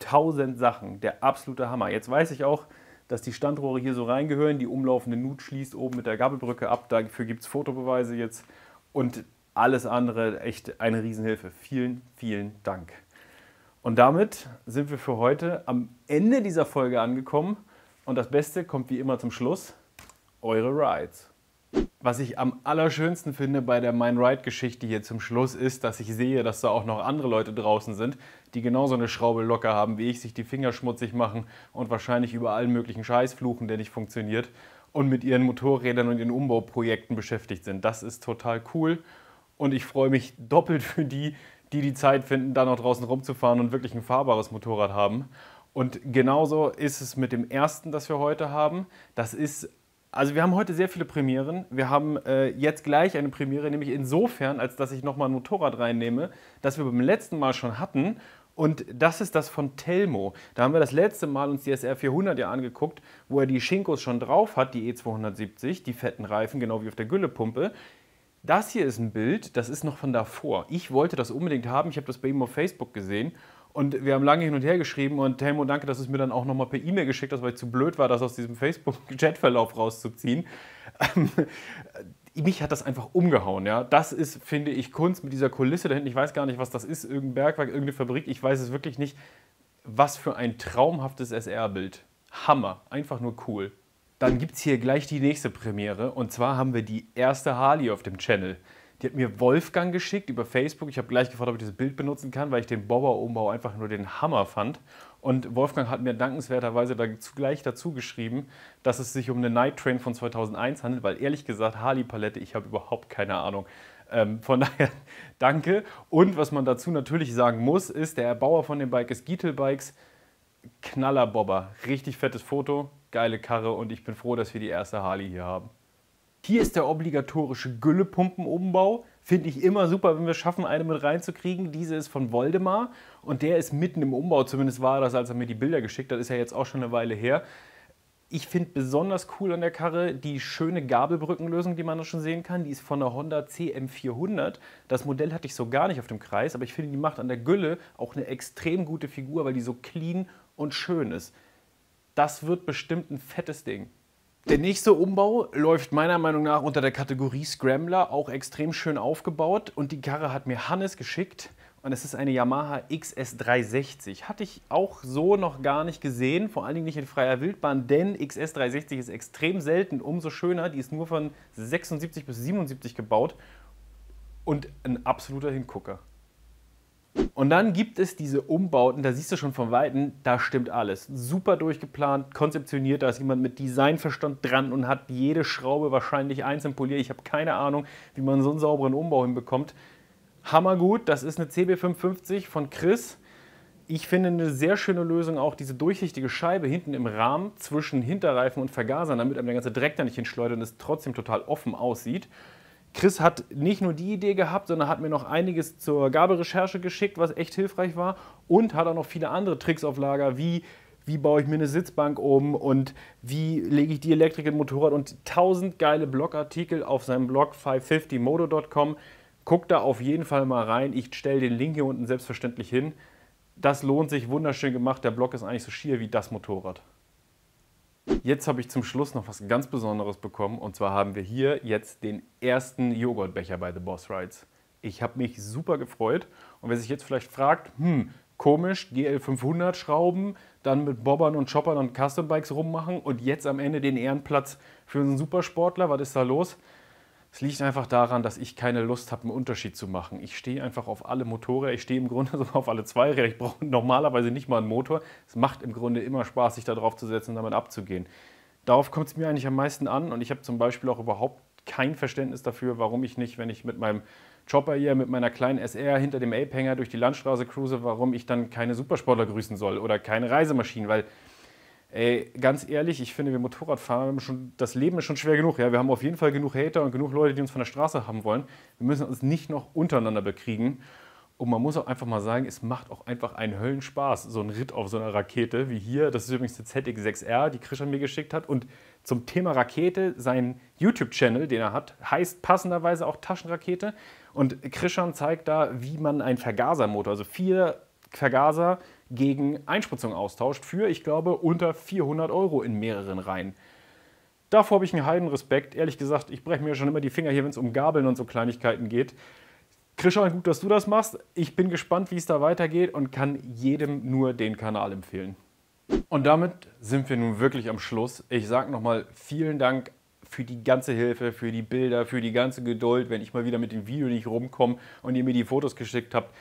Tausend Sachen, der absolute Hammer. Jetzt weiß ich auch, dass die Standrohre hier so reingehören. Die umlaufende Nut schließt oben mit der Gabelbrücke ab. Dafür gibt es Fotobeweise jetzt. Und alles andere, echt eine Riesenhilfe. Vielen, vielen Dank. Und damit sind wir für heute am Ende dieser Folge angekommen. Und das Beste kommt wie immer zum Schluss, eure Rides. Was ich am allerschönsten finde bei der Mein Ride-Geschichte hier zum Schluss ist, dass ich sehe, dass da auch noch andere Leute draußen sind, die genauso eine Schraube locker haben wie ich, sich die Finger schmutzig machen und wahrscheinlich über allen möglichen Scheiß fluchen, der nicht funktioniert, und mit ihren Motorrädern und ihren Umbauprojekten beschäftigt sind. Das ist total cool und ich freue mich doppelt für die, die die Zeit finden, da noch draußen rumzufahren und wirklich ein fahrbares Motorrad haben. Und genauso ist es mit dem ersten, das wir heute haben. Das ist, also wir haben heute sehr viele Premieren. Wir haben äh, jetzt gleich eine Premiere, nämlich insofern, als dass ich nochmal ein Motorrad reinnehme, das wir beim letzten Mal schon hatten. Und das ist das von Telmo. Da haben wir das letzte Mal uns die S R vierhundert ja angeguckt, wo er die Schinkos schon drauf hat, die E zweihundertsiebzig, die fetten Reifen, genau wie auf der Güllepumpe. Das hier ist ein Bild, das ist noch von davor. Ich wollte das unbedingt haben, ich habe das bei ihm auf Facebook gesehen. Und wir haben lange hin und her geschrieben und Telmo, danke, dass du es mir dann auch nochmal per E-Mail geschickt hast, weil ich zu blöd war, das aus diesem Facebook-Chat-Verlauf rauszuziehen. Mich hat das einfach umgehauen. Ja? Das ist, finde ich, Kunst mit dieser Kulisse da hinten. Ich weiß gar nicht, was das ist, irgendein Bergwerk, irgendeine Fabrik. Ich weiß es wirklich nicht. Was für ein traumhaftes S R-Bild. Hammer. Einfach nur cool. Dann gibt es hier gleich die nächste Premiere. Und zwar haben wir die erste Harley auf dem Channel. Die hat mir Wolfgang geschickt über Facebook. Ich habe gleich gefragt, ob ich dieses Bild benutzen kann, weil ich den Bobber-Umbau einfach nur den Hammer fand. Und Wolfgang hat mir dankenswerterweise gleich dazu geschrieben, dass es sich um eine Night Train von zweitausendeins handelt, weil ehrlich gesagt, Harley-Palette, ich habe überhaupt keine Ahnung. Ähm, von daher danke. Und was man dazu natürlich sagen muss, ist, der Erbauer von dem Bike ist Gietel Bikes. Knaller Bobber. Richtig fettes Foto, geile Karre und ich bin froh, dass wir die erste Harley hier haben. Hier ist der obligatorische Güllepumpenumbau. Finde ich immer super, wenn wir es schaffen, eine mit reinzukriegen. Diese ist von Voldemar und der ist mitten im Umbau. Zumindest war das, als er mir die Bilder geschickt hat. Ist ja jetzt auch schon eine Weile her. Ich finde besonders cool an der Karre die schöne Gabelbrückenlösung, die man da schon sehen kann. Die ist von der Honda C M vierhundert. Das Modell hatte ich so gar nicht auf dem Kreis, aber ich finde, die macht an der Gülle auch eine extrem gute Figur, weil die so clean und schön ist. Das wird bestimmt ein fettes Ding. Der nächste Umbau läuft meiner Meinung nach unter der Kategorie Scrambler, auch extrem schön aufgebaut und die Karre hat mir Hannes geschickt und es ist eine Yamaha X S dreihundertsechzig. Hatte ich auch so noch gar nicht gesehen, vor allen Dingen nicht in freier Wildbahn, denn X S dreihundertsechzig ist extrem selten, umso schöner, die ist nur von sechsundsiebzig bis siebenundsiebzig gebaut und ein absoluter Hingucker. Und dann gibt es diese Umbauten, da siehst du schon von Weitem, da stimmt alles. Super durchgeplant, konzeptioniert, da ist jemand mit Designverstand dran und hat jede Schraube wahrscheinlich einzeln poliert. Ich habe keine Ahnung, wie man so einen sauberen Umbau hinbekommt. Hammergut, das ist eine C B fünfhundertfünfzig von Chris. Ich finde eine sehr schöne Lösung auch diese durchsichtige Scheibe hinten im Rahmen zwischen Hinterreifen und Vergasern, damit einem der ganze Dreck da nicht hinschleudert und es trotzdem total offen aussieht. Chris hat nicht nur die Idee gehabt, sondern hat mir noch einiges zur Gabelrecherche geschickt, was echt hilfreich war und hat auch noch viele andere Tricks auf Lager, wie wie baue ich mir eine Sitzbank um und wie lege ich die Elektrik im Motorrad und tausend geile Blogartikel auf seinem Blog fünf fünfzig moto punkt com. Guckt da auf jeden Fall mal rein, ich stelle den Link hier unten selbstverständlich hin. Das lohnt sich, wunderschön gemacht, der Blog ist eigentlich so schier wie das Motorrad. Jetzt habe ich zum Schluss noch was ganz Besonderes bekommen und zwar haben wir hier jetzt den ersten Joghurtbecher bei The Boss Rides. Ich habe mich super gefreut und wer sich jetzt vielleicht fragt, hm, komisch G L fünfhundert Schrauben, dann mit Bobbern und Choppern und Custom Bikes rummachen und jetzt am Ende den Ehrenplatz für einen Supersportler. Was ist da los? Es liegt einfach daran, dass ich keine Lust habe, einen Unterschied zu machen. Ich stehe einfach auf alle Motorräder, ich stehe im Grunde sogar auf alle Zweiräder. Ich brauche normalerweise nicht mal einen Motor. Es macht im Grunde immer Spaß, sich da drauf zu setzen und damit abzugehen. Darauf kommt es mir eigentlich am meisten an und ich habe zum Beispiel auch überhaupt kein Verständnis dafür, warum ich nicht, wenn ich mit meinem Chopper hier, mit meiner kleinen S R hinter dem Ape-Hänger durch die Landstraße cruise, warum ich dann keine Supersportler grüßen soll oder keine Reisemaschinen, weil, ey, ganz ehrlich, ich finde, wir Motorradfahrer haben schon, das Leben ist schon schwer genug, ja, wir haben auf jeden Fall genug Hater und genug Leute, die uns von der Straße haben wollen, wir müssen uns nicht noch untereinander bekriegen. Und man muss auch einfach mal sagen, es macht auch einfach einen Höllenspaß, so ein Ritt auf so einer Rakete wie hier. Das ist übrigens eine Z X sechs R, die Christian mir geschickt hat. Und zum Thema Rakete, sein YouTube-Channel, den er hat, heißt passenderweise auch Taschenrakete. Und Christian zeigt da, wie man einen Vergasermotor, also vier Vergaser gegen Einspritzung austauscht, für, ich glaube, unter vierhundert Euro in mehreren Reihen. Davor habe ich einen heiden Respekt. Ehrlich gesagt, ich breche mir schon immer die Finger hier, wenn es um Gabeln und so Kleinigkeiten geht. Christian, gut, dass du das machst. Ich bin gespannt, wie es da weitergeht und kann jedem nur den Kanal empfehlen. Und damit sind wir nun wirklich am Schluss. Ich sage nochmal vielen Dank für die ganze Hilfe, für die Bilder, für die ganze Geduld, wenn ich mal wieder mit dem Video nicht rumkomme und ihr mir die Fotos geschickt habt.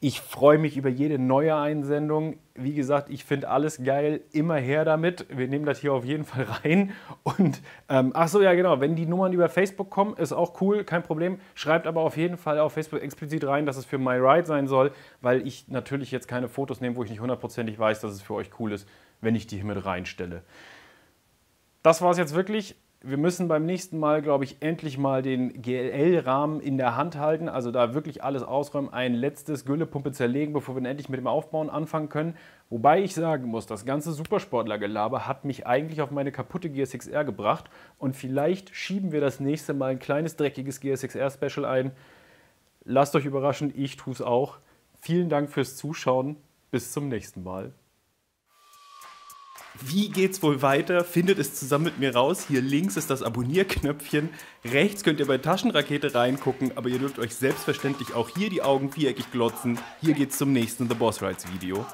Ich freue mich über jede neue Einsendung. Wie gesagt, ich finde alles geil. Immer her damit. Wir nehmen das hier auf jeden Fall rein. Und ähm, ach so, ja genau, wenn die Nummern über Facebook kommen, ist auch cool, kein Problem. Schreibt aber auf jeden Fall auf Facebook explizit rein, dass es für My Ride sein soll, weil ich natürlich jetzt keine Fotos nehme, wo ich nicht hundertprozentig weiß, dass es für euch cool ist, wenn ich die hier mit reinstelle. Das war es jetzt wirklich. Wir müssen beim nächsten Mal, glaube ich, endlich mal den G L-Rahmen in der Hand halten. Also da wirklich alles ausräumen, ein letztes Güllepumpe zerlegen, bevor wir dann endlich mit dem Aufbauen anfangen können. Wobei ich sagen muss, das ganze Supersportler-Gelaber hat mich eigentlich auf meine kaputte G S X R gebracht. Und vielleicht schieben wir das nächste Mal ein kleines dreckiges G S X R-Special ein. Lasst euch überraschen, ich tue es auch. Vielen Dank fürs Zuschauen. Bis zum nächsten Mal. Wie geht's wohl weiter? Findet es zusammen mit mir raus. Hier links ist das Abonnierknöpfchen. Rechts könnt ihr bei Taschenrakete reingucken, aber ihr dürft euch selbstverständlich auch hier die Augen viereckig glotzen. Hier geht's zum nächsten The Boss Rides Video.